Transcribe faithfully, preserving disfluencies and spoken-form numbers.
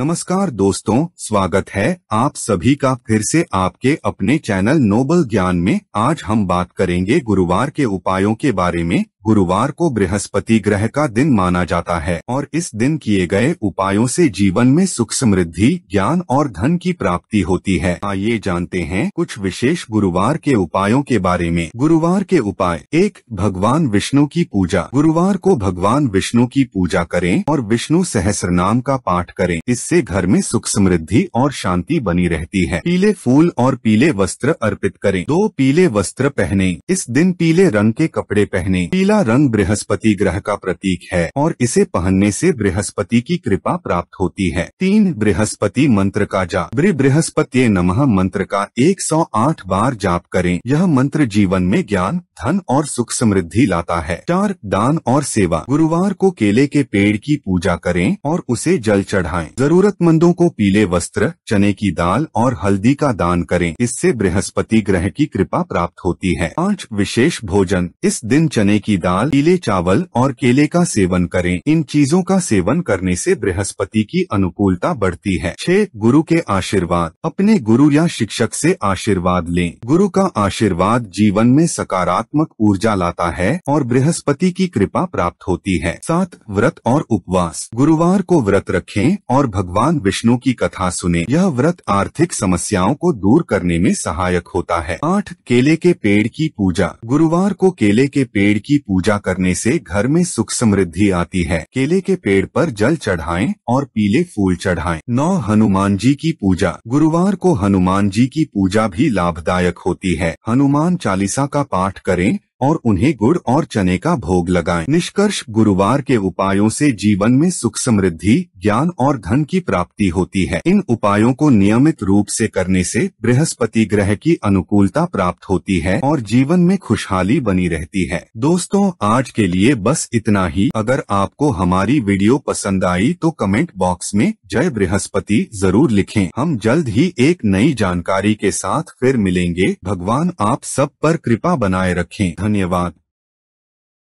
नमस्कार दोस्तों, स्वागत है आप सभी का फिर से आपके अपने चैनल नोबल ज्ञान में। आज हम बात करेंगे गुरुवार के उपायों के बारे में। गुरुवार को बृहस्पति ग्रह का दिन माना जाता है और इस दिन किए गए उपायों से जीवन में सुख, समृद्धि, ज्ञान और धन की प्राप्ति होती है। आइए जानते हैं कुछ विशेष गुरुवार के उपायों के बारे में। गुरुवार के उपाय एक, भगवान विष्णु की पूजा। गुरुवार को भगवान विष्णु की पूजा करें और विष्णु सहस्रनाम का पाठ करें। इससे घर में सुख, समृद्धि और शांति बनी रहती है। पीले फूल और पीले वस्त्र अर्पित करें। दो, पीले वस्त्र पहने। इस दिन पीले रंग के कपड़े पहने। पीला रंग बृहस्पति ग्रह का प्रतीक है और इसे पहनने से बृहस्पति की कृपा प्राप्त होती है। तीन, बृहस्पति मंत्र का जाप। बृहस्पत्ये नमः मंत्र का एक सौ आठ बार जाप करें। यह मंत्र जीवन में ज्ञान, धन और सुख, समृद्धि लाता है। चार, दान और सेवा। गुरुवार को केले के पेड़ की पूजा करें और उसे जल चढ़ाएं। जरूरतमंदों को पीले वस्त्र, चने की दाल और हल्दी का दान करें। इससे बृहस्पति ग्रह की कृपा प्राप्त होती है। पाँच, विशेष भोजन। इस दिन चने की दाल, पीले चावल और केले का सेवन करें। इन चीजों का सेवन करने से बृहस्पति की अनुकूलता बढ़ती है। छह, गुरु के आशीर्वाद। अपने गुरु या शिक्षक से आशीर्वाद लें। गुरु का आशीर्वाद जीवन में सकारात्मक ऊर्जा लाता है और बृहस्पति की कृपा प्राप्त होती है। सात, व्रत और उपवास। गुरुवार को व्रत रखें और भगवान विष्णु की कथा सुनें। यह व्रत आर्थिक समस्याओं को दूर करने में सहायक होता है। आठ, केले के पेड़ की पूजा। गुरुवार को केले के पेड़ की पूजा करने से घर में सुख, समृद्धि आती है। केले के पेड़ पर जल चढ़ाएं और पीले फूल चढ़ाएं। नौ, हनुमान जी की पूजा। गुरुवार को हनुमान जी की पूजा भी लाभदायक होती है। हनुमान चालीसा का पाठ करें और उन्हें गुड़ और चने का भोग लगाएं। निष्कर्ष, गुरुवार के उपायों से जीवन में सुख, समृद्धि, ज्ञान और धन की प्राप्ति होती है। इन उपायों को नियमित रूप से करने से बृहस्पति ग्रह की अनुकूलता प्राप्त होती है और जीवन में खुशहाली बनी रहती है। दोस्तों, आज के लिए बस इतना ही। अगर आपको हमारी वीडियो पसंद आई तो कमेंट बॉक्स में जय बृहस्पति जरूर लिखें। हम जल्द ही एक नई जानकारी के साथ फिर मिलेंगे। भगवान आप सब पर कृपा बनाए रखें। धन्यवाद।